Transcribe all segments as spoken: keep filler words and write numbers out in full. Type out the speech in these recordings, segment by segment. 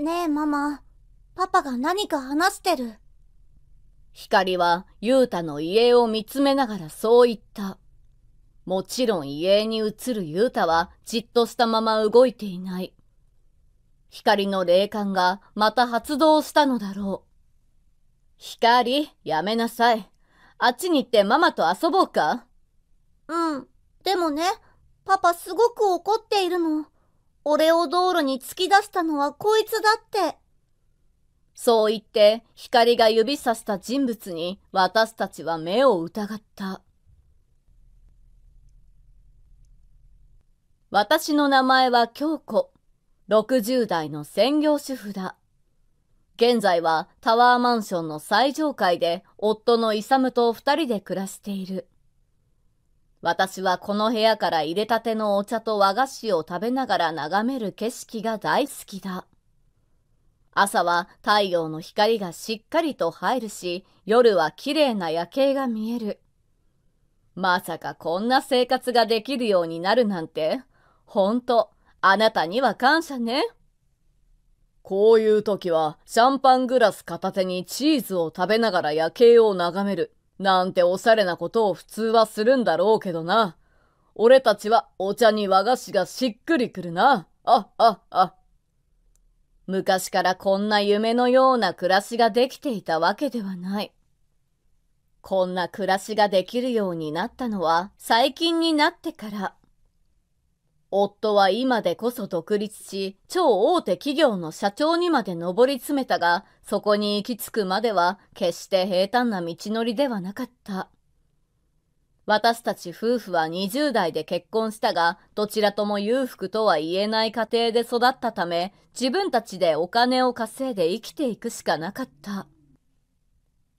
ねえママ、パパが何か話してる。光はユウタの遺影を見つめながらそう言った。もちろん遺影に映るユウタはじっとしたまま動いていない。光の霊感がまた発動したのだろう。光、やめなさい。あっちに行ってママと遊ぼうか。うん、でもね、パパすごく怒っているの。俺を道路に突き出したのはこいつだって。そう言って、光が指さした人物に私たちは目を疑った。私の名前は京子。ろくじゅうだいの専業主婦だ。現在はタワーマンションの最上階で夫の勇と二人で暮らしている。私はこの部屋から入れたてのお茶と和菓子を食べながら眺める景色が大好きだ。朝は太陽の光がしっかりと入るし、夜は綺麗な夜景が見える。まさかこんな生活ができるようになるなんて、ほんと、あなたには感謝ね。こういう時はシャンパングラス片手にチーズを食べながら夜景を眺めるなんておしゃれなことを普通はするんだろうけどな。俺たちはお茶に和菓子がしっくりくるな。あああ。昔からこんな夢のような暮らしができていたわけではない。こんな暮らしができるようになったのは最近になってから。夫は今でこそ独立し、超大手企業の社長にまで上り詰めたが、そこに行き着くまでは決して平坦な道のりではなかった。私たち夫婦はにじゅうだいで結婚したが、どちらとも裕福とは言えない家庭で育ったため、自分たちでお金を稼いで生きていくしかなかった。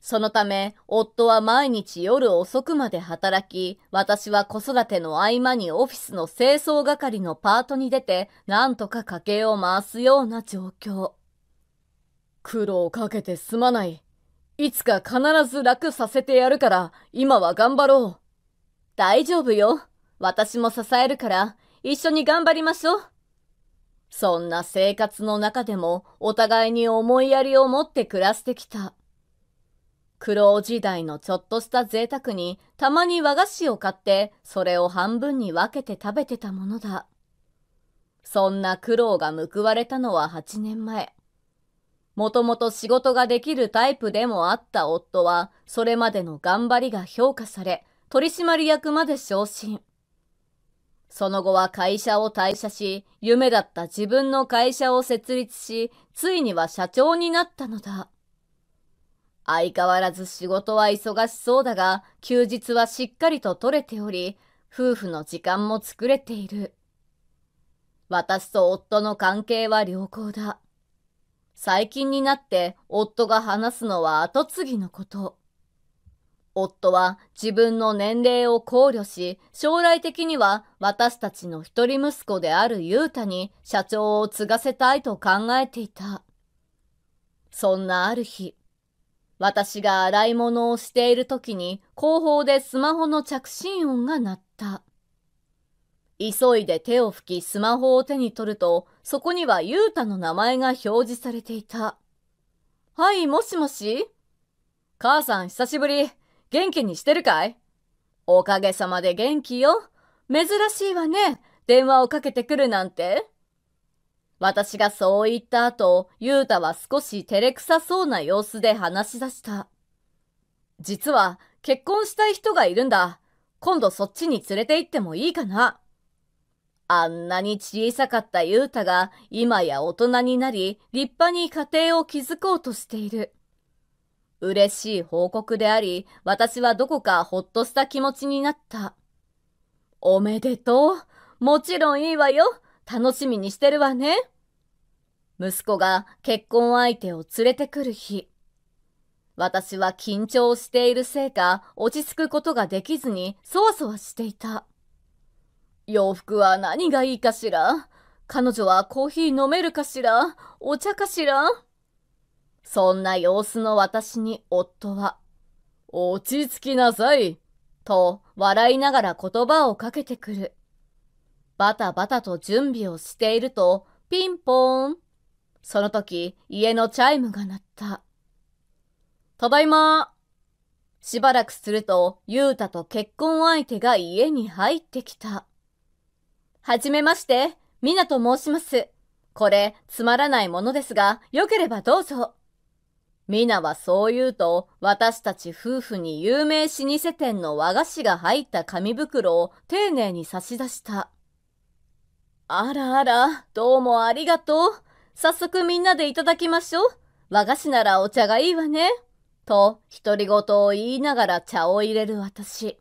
そのため、夫は毎日夜遅くまで働き、私は子育ての合間にオフィスの清掃係のパートに出て、なんとか家計を回すような状況。苦労かけてすまない。いつか必ず楽させてやるから、今は頑張ろう。大丈夫よ。私も支えるから、一緒に頑張りましょう。そんな生活の中でも、お互いに思いやりを持って暮らしてきた。苦労時代のちょっとした贅沢にたまに和菓子を買ってそれを半分に分けて食べてたものだ。そんな苦労が報われたのははちねんまえ。もともと仕事ができるタイプでもあった夫はそれまでの頑張りが評価され取締役まで昇進。その後は会社を退社し夢だった自分の会社を設立しついには社長になったのだ。相変わらず仕事は忙しそうだが、休日はしっかりと取れており、夫婦の時間も作れている。私と夫の関係は良好だ。最近になって夫が話すのは後継ぎのこと。夫は自分の年齢を考慮し、将来的には私たちの一人息子であるユウタに社長を継がせたいと考えていた。そんなある日、私が洗い物をしているときに後方でスマホの着信音が鳴った。急いで手を拭きスマホを手に取ると、そこにはユウタの名前が表示されていた。はい、もしもし？母さん久しぶり。元気にしてるかい？おかげさまで元気よ。珍しいわね。電話をかけてくるなんて。私がそう言った後、ユウタは少し照れくさそうな様子で話し出した。実は結婚したい人がいるんだ。今度そっちに連れて行ってもいいかな。あんなに小さかったユウタが今や大人になり、立派に家庭を築こうとしている。嬉しい報告であり、私はどこかほっとした気持ちになった。おめでとう。もちろんいいわよ。楽しみにしてるわね。息子が結婚相手を連れてくる日。私は緊張しているせいか、落ち着くことができずに、そわそわしていた。洋服は何がいいかしら？彼女はコーヒー飲めるかしら？お茶かしら？そんな様子の私に夫は、落ち着きなさい、と笑いながら言葉をかけてくる。バタバタと準備をしていると、ピンポーン。その時、家のチャイムが鳴った。ただいま。しばらくすると、ゆうたと結婚相手が家に入ってきた。はじめまして、みなと申します。これ、つまらないものですが、よければどうぞ。みなはそう言うと、私たち夫婦に有名老舗店の和菓子が入った紙袋を丁寧に差し出した。あらあら、どうもありがとう。早速みんなでいただきましょう。和菓子ならお茶がいいわね。と、独り言を言いながら茶を入れる私。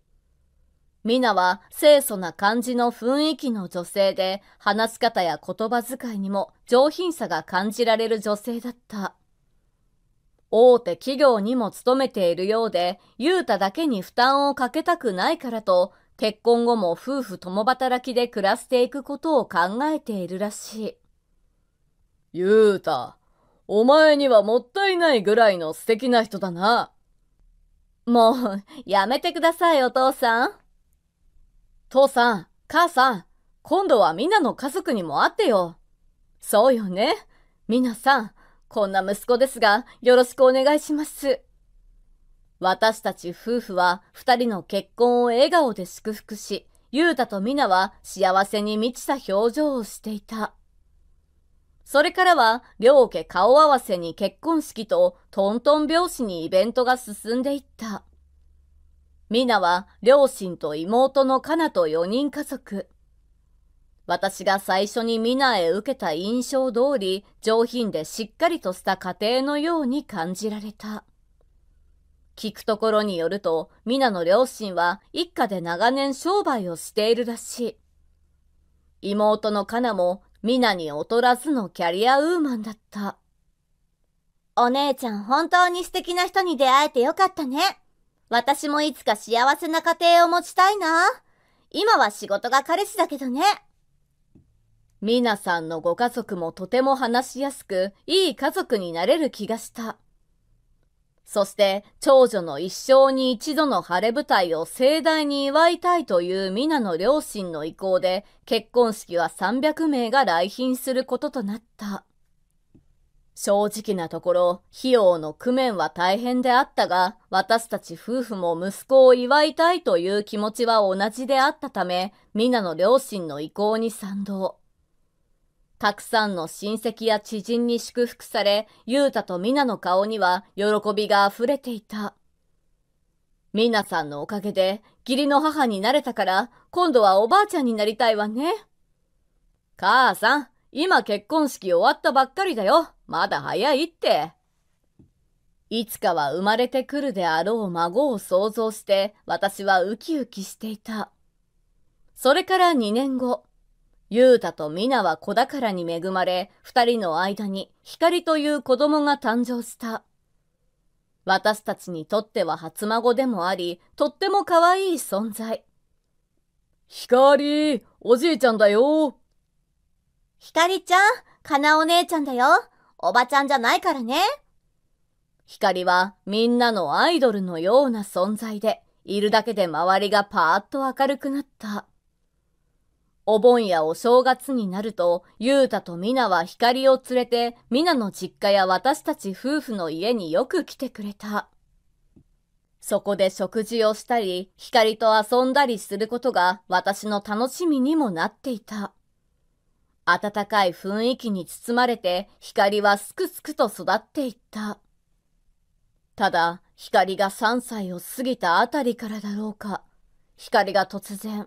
みなは清楚な感じの雰囲気の女性で、話し方や言葉遣いにも上品さが感じられる女性だった。大手企業にも勤めているようで、ゆうただけに負担をかけたくないからと、結婚後も夫婦共働きで暮らしていくことを考えているらしい。ゆうた、お前にはもったいないぐらいの素敵な人だな。もう、やめてくださいお父さん。父さん、母さん、今度はみなの家族にも会ってよ。そうよね、みなさん。こんな息子ですが、よろしくお願いします。私たち夫婦は二人の結婚を笑顔で祝福し、ゆうたとみなは幸せに満ちた表情をしていた。それからは、両家顔合わせに結婚式とトントン拍子にイベントが進んでいった。みなは両親と妹のかなとよにん家族。私が最初にみなへ受けた印象通り、上品でしっかりとした家庭のように感じられた。聞くところによると、みなの両親は一家で長年商売をしているらしい。妹のかなもみなに劣らずのキャリアウーマンだった。お姉ちゃん、本当に素敵な人に出会えてよかったね。私もいつか幸せな家庭を持ちたいな。今は仕事が彼氏だけどね。みなさんのご家族もとても話しやすく、いい家族になれる気がした。そして、長女の一生に一度の晴れ舞台を盛大に祝いたいというみなの両親の意向で、結婚式はさんびゃくめいが来賓することとなった。正直なところ、費用の工面は大変であったが、私たち夫婦も息子を祝いたいという気持ちは同じであったため、みなの両親の意向に賛同。たくさんの親戚や知人に祝福され、ゆうたとみなの顔には喜びが溢れていた。みなさんのおかげで義理の母になれたから、今度はおばあちゃんになりたいわね。母さん、今結婚式終わったばっかりだよ。まだ早いって。いつかは生まれてくるであろう孫を想像して、私はウキウキしていた。それからにねんご。ゆうたとみなは子宝に恵まれ、二人の間に光という子供が誕生した。私たちにとっては初孫でもあり、とっても可愛い存在。光、おじいちゃんだよ。光ちゃん、かなお姉ちゃんだよ。おばちゃんじゃないからね。光はみんなのアイドルのような存在で、いるだけで周りがパーッと明るくなった。お盆やお正月になると、ゆうたとみなは光を連れて、みなの実家や私たち夫婦の家によく来てくれた。そこで食事をしたり、光と遊んだりすることが私の楽しみにもなっていた。温かい雰囲気に包まれて、光はすくすくと育っていった。ただ、光がさんさいを過ぎたあたりからだろうか。光が突然、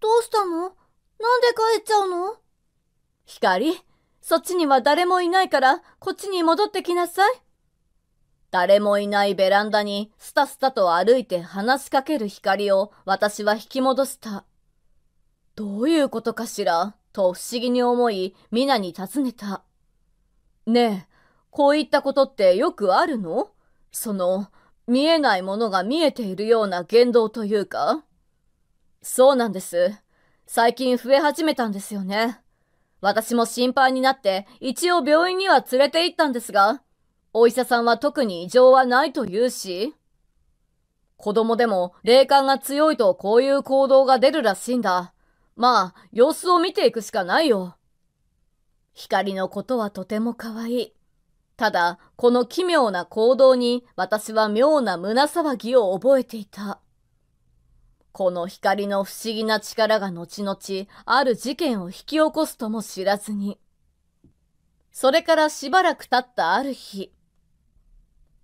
どうしたの？なんで帰っちゃうの？光、そっちには誰もいないから、こっちに戻ってきなさい。誰もいないベランダに、スタスタと歩いて話しかける光を、私は引き戻した。どういうことかしら、と不思議に思い、みなに尋ねた。ねえ、こういったことってよくあるの？その、見えないものが見えているような言動というか。そうなんです。最近増え始めたんですよね。私も心配になって一応病院には連れて行ったんですが、お医者さんは特に異常はないと言うし、子供でも霊感が強いとこういう行動が出るらしいんだ。まあ、様子を見ていくしかないよ。光のことはとても可愛い。ただ、この奇妙な行動に私は妙な胸騒ぎを覚えていた。この光の不思議な力が後々ある事件を引き起こすとも知らずに。それからしばらく経ったある日。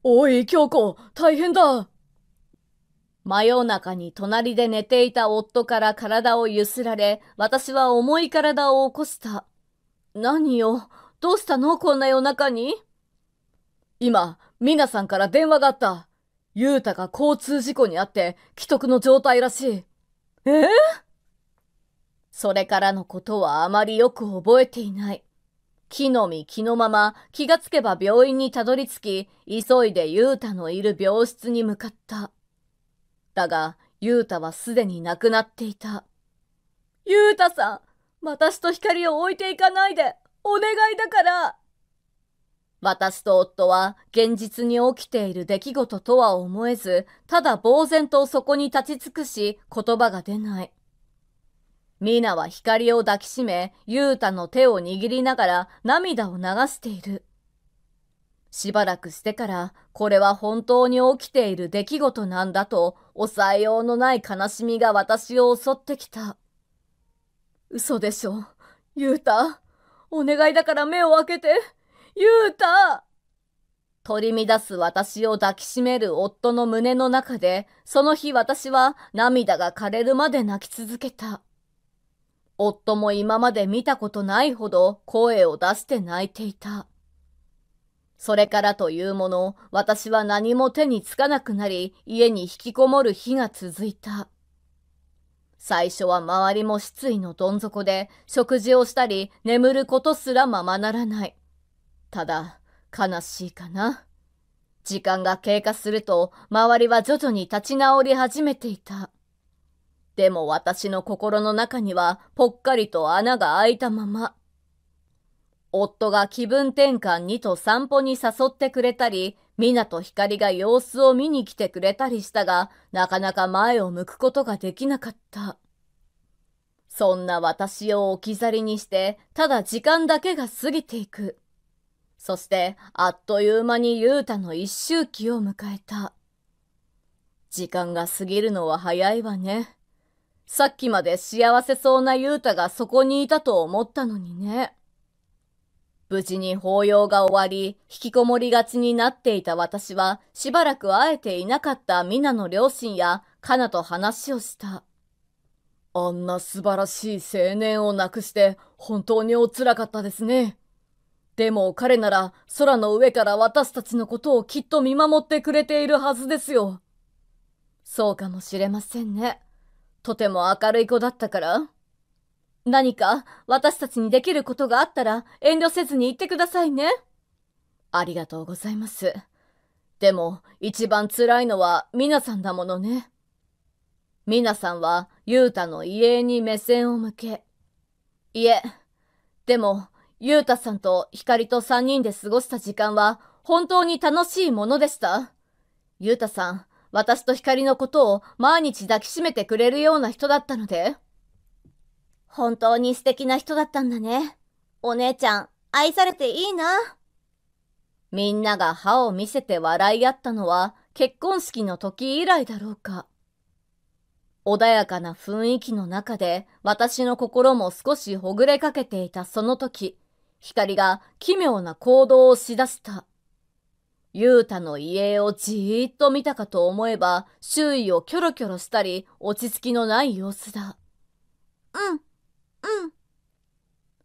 おい、京子、大変だ。真夜中に隣で寝ていた夫から体をゆすられ、私は重い体を起こした。何よ、どうしたの、こんな夜中に。今、みなさんから電話があった。ゆうたが交通事故にあって、危篤の状態らしい。えー、それからのことはあまりよく覚えていない。木の実木のまま、気がつけば病院にたどり着き、急いでゆうたのいる病室に向かった。だが、ゆうたはすでに亡くなっていた。ゆうたさん、私と光を置いていかないで、お願いだから。私と夫は、現実に起きている出来事とは思えず、ただ呆然とそこに立ち尽くし、言葉が出ない。ミナは光を抱きしめ、ゆうたの手を握りながら涙を流している。しばらくしてから、これは本当に起きている出来事なんだと、抑えようのない悲しみが私を襲ってきた。嘘でしょ、ゆうた。お願いだから目を開けて。ゆうた。取り乱す私を抱きしめる夫の胸の中で、その日私は涙が枯れるまで泣き続けた。夫も今まで見たことないほど声を出して泣いていた。それからというもの、私は何も手につかなくなり、家に引きこもる日が続いた。最初は周りも失意のどん底で、食事をしたり、眠ることすらままならない。ただ、悲しいかな。時間が経過すると、周りは徐々に立ち直り始めていた。でも私の心の中には、ぽっかりと穴が開いたまま。夫が気分転換にと散歩に誘ってくれたり、みなとひかりが様子を見に来てくれたりしたが、なかなか前を向くことができなかった。そんな私を置き去りにして、ただ時間だけが過ぎていく。そして、あっという間にゆうたの一周期を迎えた。時間が過ぎるのは早いわね。さっきまで幸せそうなゆうたがそこにいたと思ったのにね。無事に法要が終わり、引きこもりがちになっていた私は、しばらく会えていなかったミナの両親やカナと話をした。あんな素晴らしい青年を亡くして本当におつらかったですね。でも彼なら空の上から私たちのことをきっと見守ってくれているはずですよ。そうかもしれませんね。とても明るい子だったから。何か私たちにできることがあったら遠慮せずに言ってくださいね。ありがとうございます。でも一番辛いのはミナさんだものね。ミナさんはユウタの遺影に目線を向け。いえ、でもユウタさんとヒカリと三人で過ごした時間は本当に楽しいものでした。ユウタさん、私とヒカリのことを毎日抱きしめてくれるような人だったので。本当に素敵な人だったんだね。お姉ちゃん、愛されていいな。みんなが歯を見せて笑い合ったのは結婚式の時以来だろうか。穏やかな雰囲気の中で私の心も少しほぐれかけていたその時、光が奇妙な行動をしだした。ゆうたの遺影をじーっと見たかと思えば、周囲をキョロキョロしたり落ち着きのない様子だ。うん。うん。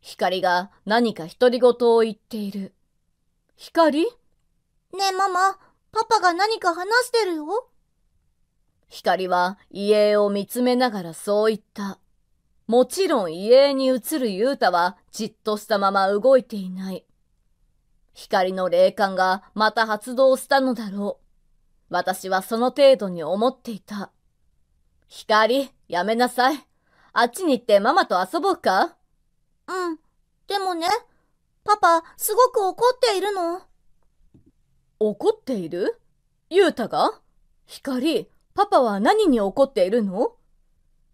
光が何か独り言を言っている。光？ねえママ、パパが何か話してるよ。光は遺影を見つめながらそう言った。もちろん遺影に映るゆうたはじっとしたまま動いていない。光の霊感がまた発動したのだろう。私はその程度に思っていた。光、やめなさい。あっちに行ってママと遊ぼうか？うん。でもね、パパ、すごく怒っているの。怒っている？ゆうたが？光、パパは何に怒っているの？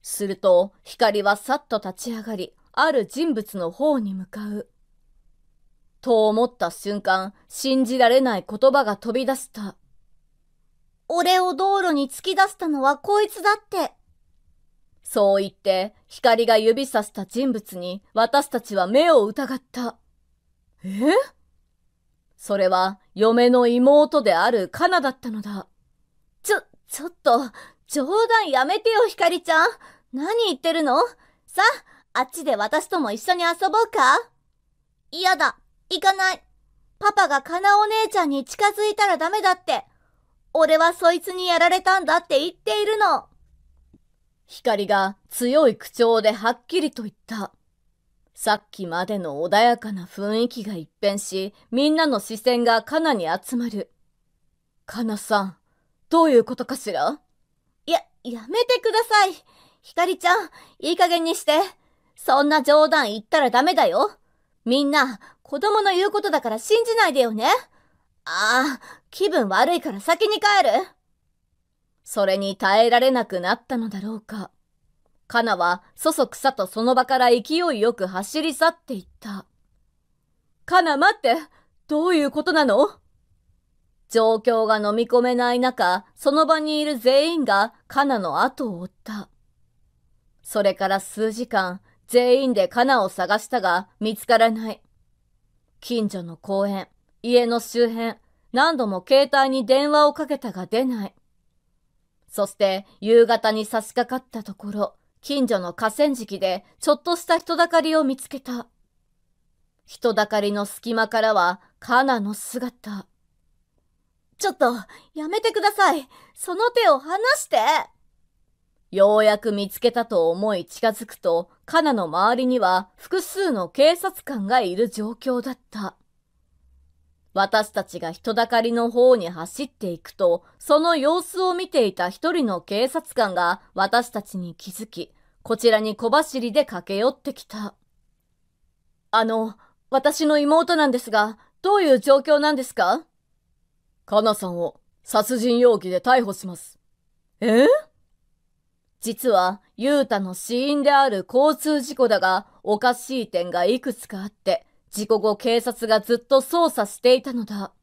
すると、光はさっと立ち上がり、ある人物の方に向かう。と思った瞬間、信じられない言葉が飛び出した。俺を道路に突き出したのはこいつだって。そう言って、光が指さした人物に私たちは目を疑った。え？それは嫁の妹であるカナだったのだ。ちょ、ちょっと、冗談やめてよ光ちゃん。何言ってるの？さあ、あっちで私とも一緒に遊ぼうか。嫌だ、行かない。パパがカナお姉ちゃんに近づいたらダメだって。俺はそいつにやられたんだって言っているの。光が強い口調ではっきりと言った。さっきまでの穏やかな雰囲気が一変し、みんなの視線がカナに集まる。カナさん、どういうことかしら？や、やめてください。光ちゃん、いい加減にして。そんな冗談言ったらダメだよ。みんな、子供の言うことだから信じないでよね。ああ、気分悪いから先に帰る。それに耐えられなくなったのだろうか。カナはそそくさとその場から勢いよく走り去っていった。カナ待って、どういうことなの？状況が飲み込めない中、その場にいる全員がカナの後を追った。それから数時間、全員でカナを探したが見つからない。近所の公園、家の周辺、何度も携帯に電話をかけたが出ない。そして夕方に差し掛かったところ、近所の河川敷でちょっとした人だかりを見つけた。人だかりの隙間からはカナの姿。ちょっと、やめてください。その手を離して。ようやく見つけたと思い近づくと、カナの周りには複数の警察官がいる状況だった。私たちが人だかりの方に走っていくと、その様子を見ていた一人の警察官が私たちに気づき、こちらに小走りで駆け寄ってきた。あの、私の妹なんですが、どういう状況なんですか？カナさんを殺人容疑で逮捕します。え？実は、ユータの死因である交通事故だが、おかしい点がいくつかあって、事故後警察がずっと捜査していたのだ。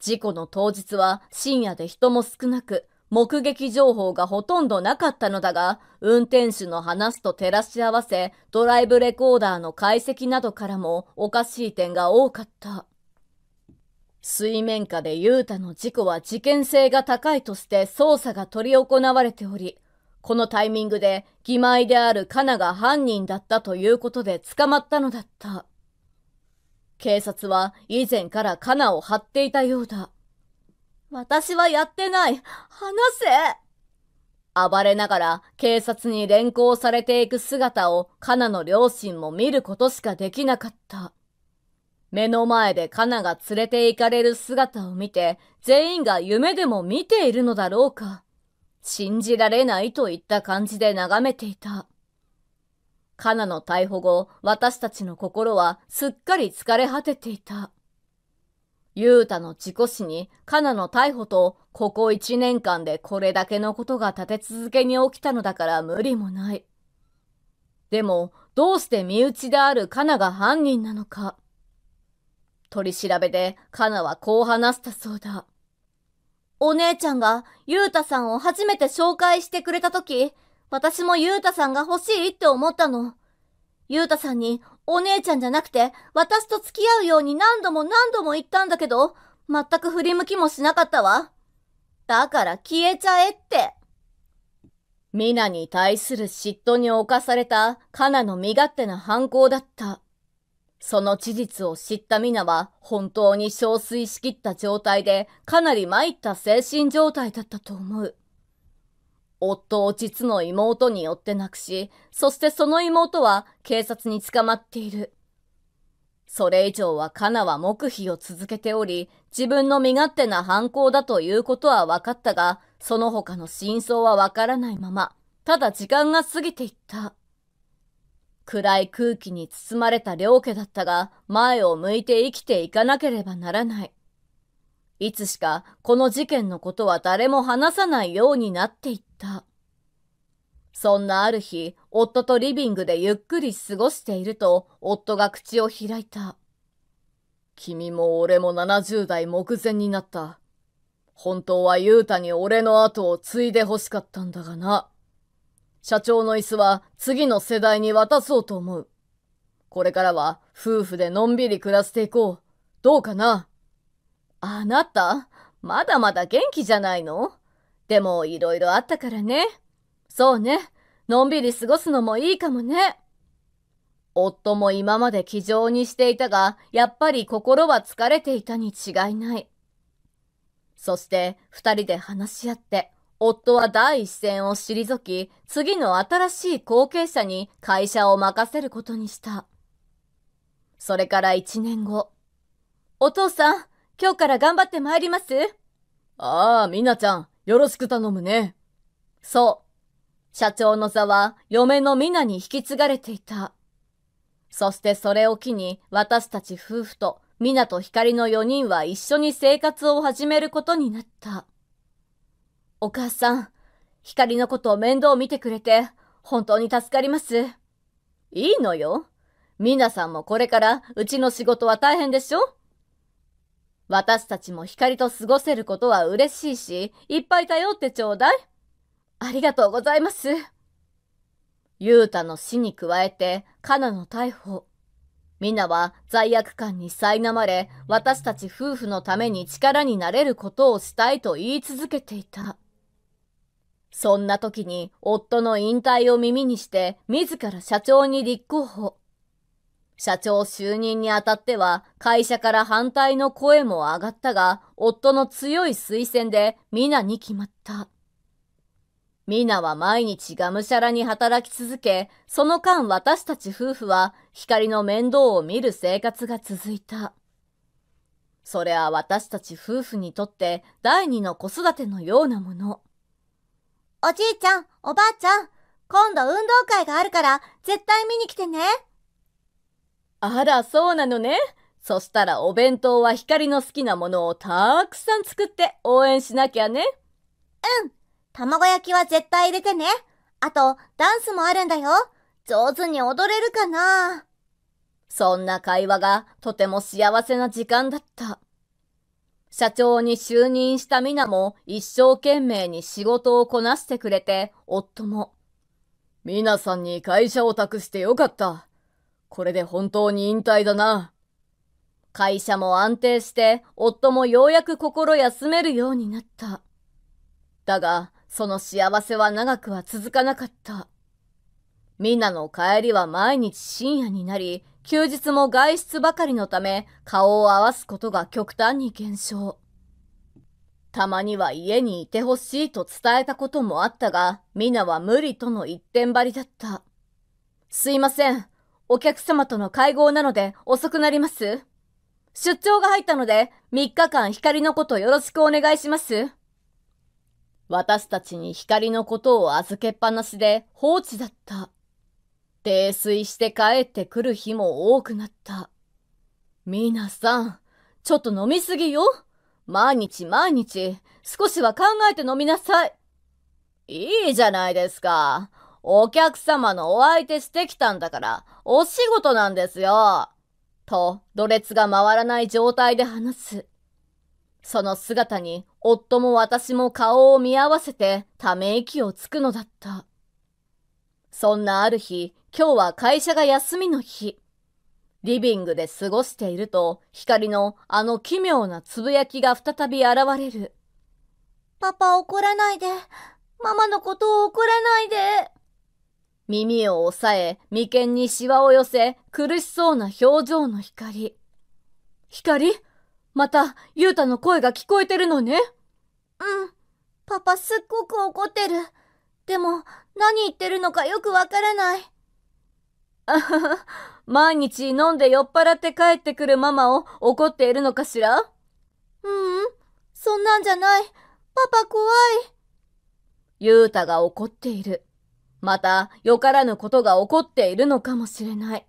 事故の当日は深夜で人も少なく、目撃情報がほとんどなかったのだが、運転手の話と照らし合わせ、ドライブレコーダーの解析などからもおかしい点が多かった。水面下でユータの事故は事件性が高いとして捜査が取り行われており、このタイミングで義妹であるカナが犯人だったということで捕まったのだった。警察は以前からカナを張っていたようだ。私はやってない。話せ。暴れながら警察に連行されていく姿をカナの両親も見ることしかできなかった。目の前でカナが連れて行かれる姿を見て、全員が夢でも見ているのだろうか。信じられないといった感じで眺めていた。カナの逮捕後、私たちの心はすっかり疲れ果てていた。ユータの事故死にカナの逮捕と、ここ一年間でこれだけのことが立て続けに起きたのだから無理もない。でも、どうして身内であるカナが犯人なのか。取り調べでカナはこう話したそうだ。お姉ちゃんがユータさんを初めて紹介してくれたとき、私もユータさんが欲しいって思ったの。ユータさんにお姉ちゃんじゃなくて私と付き合うように何度も何度も言ったんだけど、全く振り向きもしなかったわ。だから消えちゃえって。ミナに対する嫉妬に侵されたカナの身勝手な犯行だった。その事実を知ったミナは本当に憔悴しきった状態でかなり参った精神状態だったと思う。夫を実の妹によって亡くし、そしてその妹は警察に捕まっている。それ以上はカナは黙秘を続けており、自分の身勝手な犯行だということは分かったが、その他の真相は分からないまま、ただ時間が過ぎていった。暗い空気に包まれた両家だったが、前を向いて生きていかなければならない。いつしかこの事件のことは誰も話さないようになっていった。そんなある日、夫とリビングでゆっくり過ごしていると、夫が口を開いた。君も俺もななじゅう代目前になった。本当は雄太に俺の後を継いで欲しかったんだがな。社長の椅子は次の世代に渡そうと思う。これからは夫婦でのんびり暮らしていこう。どうかな？あなた、まだまだ元気じゃないの？でもいろいろあったからね。そうね。のんびり過ごすのもいいかもね。夫も今まで気丈にしていたが、やっぱり心は疲れていたに違いない。そして二人で話し合って、夫は第一線を退き、次の新しい後継者に会社を任せることにした。それから一年後。お父さん、今日から頑張ってまいります。ああ、みなちゃん、よろしく頼むね。そう。社長の座は嫁のみなに引き継がれていた。そしてそれを機に私たち夫婦とみなとひかりのよにんは一緒に生活を始めることになった。お母さん、ひかりのことを面倒見てくれて本当に助かります。いいのよ。みなさんもこれからうちの仕事は大変でしょ？私たちもひかりと過ごせることは嬉しいし、いっぱい頼ってちょうだい。ありがとうございます。ゆうたの死に加えて、かなの逮捕。みなは罪悪感に苛まれ、私たち夫婦のために力になれることをしたいと言い続けていた。そんな時に夫の引退を耳にして、自ら社長に立候補。社長就任にあたっては、会社から反対の声も上がったが、夫の強い推薦でみなに決まった。みなは毎日がむしゃらに働き続け、その間私たち夫婦は光の面倒を見る生活が続いた。それは私たち夫婦にとって第二の子育てのようなもの。おじいちゃん、おばあちゃん、今度運動会があるから絶対見に来てね。あら、そうなのね。そしたらお弁当は光の好きなものをたくさん作って応援しなきゃね。うん。卵焼きは絶対入れてね。あと、ダンスもあるんだよ。上手に踊れるかな。そんな会話がとても幸せな時間だった。社長に就任したみなも一生懸命に仕事をこなしてくれて、夫も。みなさんに会社を託してよかった。これで本当に引退だな。会社も安定して、夫もようやく心休めるようになった。だが、その幸せは長くは続かなかった。みなの帰りは毎日深夜になり、休日も外出ばかりのため、顔を合わすことが極端に減少。たまには家にいてほしいと伝えたこともあったが、みなは無理との一点張りだった。すいません。お客様との会合なので遅くなります。出張が入ったので、みっかかん光のことよろしくお願いします。私たちに光のことを預けっぱなしで放置だった。泥酔して帰ってくる日も多くなった。みなさん、ちょっと飲みすぎよ。毎日毎日、少しは考えて飲みなさい。いいじゃないですか。お客様のお相手してきたんだから、お仕事なんですよ。と、ろれつが回らない状態で話す。その姿に、夫も私も顔を見合わせて、ため息をつくのだった。そんなある日、今日は会社が休みの日。リビングで過ごしていると、光のあの奇妙なつぶやきが再び現れる。パパ怒らないで。ママのことを怒らないで。耳を押さえ、眉間にシワを寄せ、苦しそうな表情の光。光？また、ゆうたの声が聞こえてるのね。うん。パパすっごく怒ってる。でも、何言ってるのかよくわからない。あはは、毎日飲んで酔っ払って帰ってくるママを怒っているのかしら？ううん、そんなんじゃない。パパ怖い。ゆうたが怒っている。また、よからぬことが起こっているのかもしれない。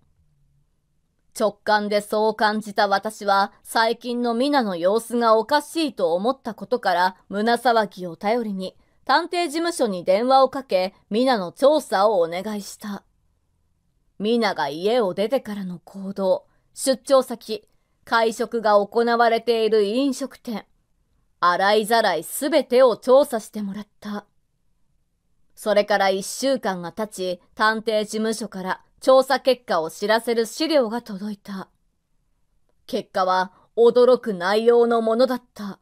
直感でそう感じた私は、最近のみなの様子がおかしいと思ったことから、胸騒ぎを頼りに、探偵事務所に電話をかけ、みなの調査をお願いした。みなが家を出てからの行動、出張先、会食が行われている飲食店、洗いざらいすべてを調査してもらった。それから一週間が経ち、探偵事務所から調査結果を知らせる資料が届いた。結果は驚く内容のものだった。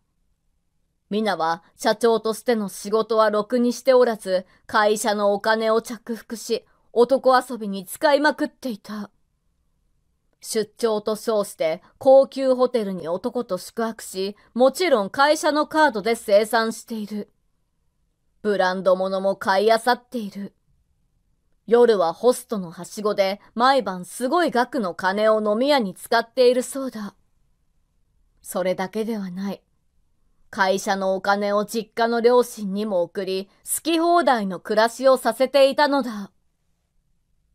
ミナは社長としての仕事はろくにしておらず、会社のお金を着服し、男遊びに使いまくっていた。出張と称して高級ホテルに男と宿泊し、もちろん会社のカードで精算している。ブランド物も買い漁っている。夜はホストのはしごで毎晩すごい額の金を飲み屋に使っているそうだ。それだけではない。会社のお金を実家の両親にも送り、好き放題の暮らしをさせていたのだ。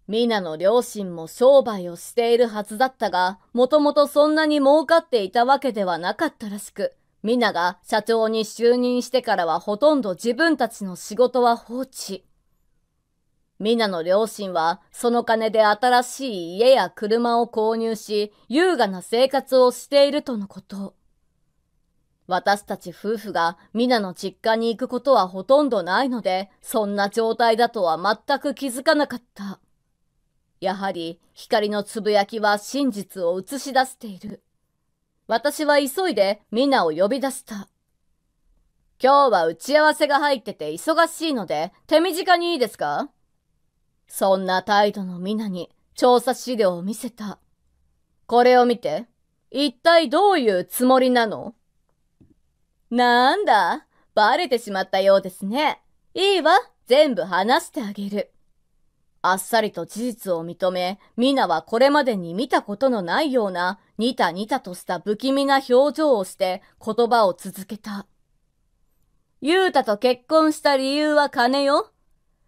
ミナの両親も商売をしているはずだったが、もともとそんなに儲かっていたわけではなかったらしく、ミナが社長に就任してからはほとんど自分たちの仕事は放置。ミナの両親はその金で新しい家や車を購入し、優雅な生活をしているとのこと。私たち夫婦がミナの実家に行くことはほとんどないので、そんな状態だとは全く気づかなかった。やはり光のつぶやきは真実を映し出している。私は急いでミナを呼び出した。今日は打ち合わせが入ってて忙しいので手短にいいですか？そんな態度のミナに調査資料を見せた。これを見て、一体どういうつもりなの？なんだ、バレてしまったようですね。いいわ、全部話してあげる。あっさりと事実を認め、ミナはこれまでに見たことのないような、ニタニタとした不気味な表情をして言葉を続けた。ユータと結婚した理由は金よ。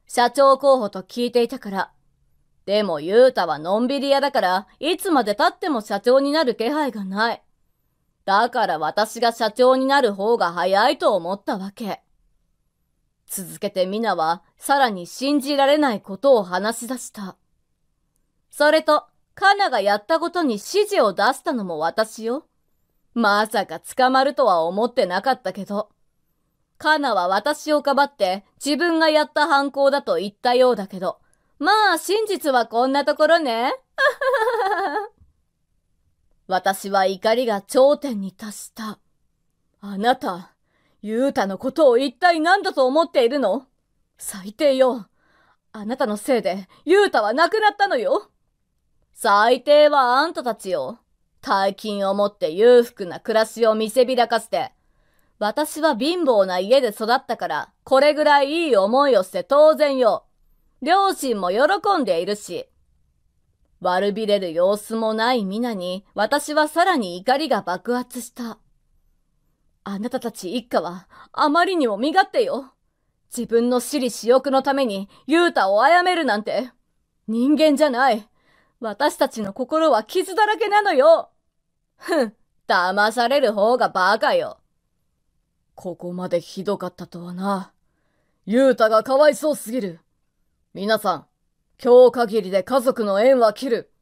社長候補と聞いていたから。でもユータはのんびり屋だから、いつまで経っても社長になる気配がない。だから私が社長になる方が早いと思ったわけ。続けてミナはさらに信じられないことを話し出した。それと、カナがやったことに指示を出したのも私よ。まさか捕まるとは思ってなかったけど。カナは私をかばって自分がやった犯行だと言ったようだけど、まあ真実はこんなところね。私は怒りが頂点に達した。あなた。ユータのことを一体何だと思っているの？最低よ。あなたのせいでユータは亡くなったのよ。最低はあんたたちよ。大金を持って裕福な暮らしを見せびらかして。私は貧乏な家で育ったから、これぐらいいい思いをして当然よ。両親も喜んでいるし。悪びれる様子もないミナに、私はさらに怒りが爆発した。あなたたち一家はあまりにも身勝手よ。自分の私利私欲のためにユータを殺めるなんて人間じゃない。私たちの心は傷だらけなのよ。ふん、騙される方がバカよ。ここまでひどかったとはな。ユータがかわいそうすぎる。皆さん、今日限りで家族の縁は切る。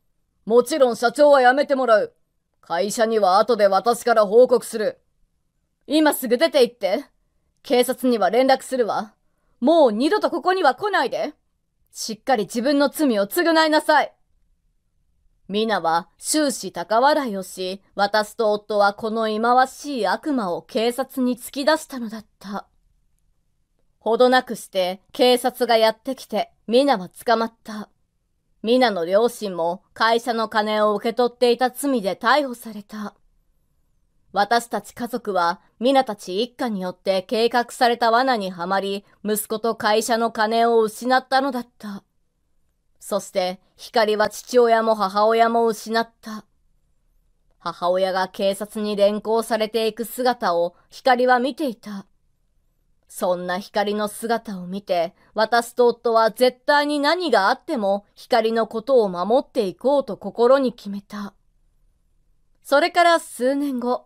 もちろん社長は辞めてもらう。会社には後で私から報告する。今すぐ出て行って。警察には連絡するわ。もう二度とここには来ないで。しっかり自分の罪を償いなさい。ミナは終始高笑いをし、私と夫はこの忌まわしい悪魔を警察に突き出したのだった。ほどなくして警察がやってきて、ミナは捕まった。ミナの両親も会社の金を受け取っていた罪で逮捕された。私たち家族は、ミナたち一家によって計画された罠にはまり、息子と会社の金を失ったのだった。そして、光は父親も母親も失った。母親が警察に連行されていく姿を、光は見ていた。そんな光の姿を見て、私と夫は絶対に何があっても、光のことを守っていこうと心に決めた。それから数年後、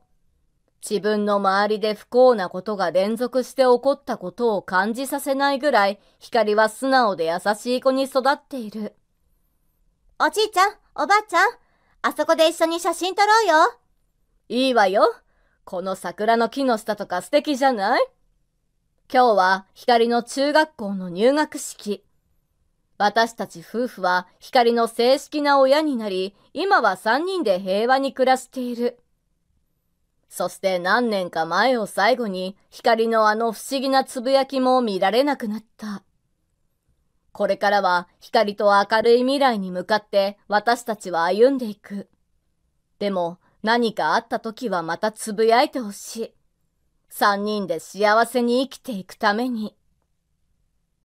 自分の周りで不幸なことが連続して起こったことを感じさせないぐらい、光は素直で優しい子に育っている。おじいちゃん、おばあちゃん、あそこで一緒に写真撮ろうよ。いいわよ。この桜の木の下とか素敵じゃない？今日は光の中学校の入学式。私たち夫婦は光の正式な親になり、今は三人で平和に暮らしている。そして何年か前を最後に光のあの不思議なつぶやきも見られなくなった。これからは光と明るい未来に向かって私たちは歩んでいく。でも何かあった時はまたつぶやいてほしい。三人で幸せに生きていくために。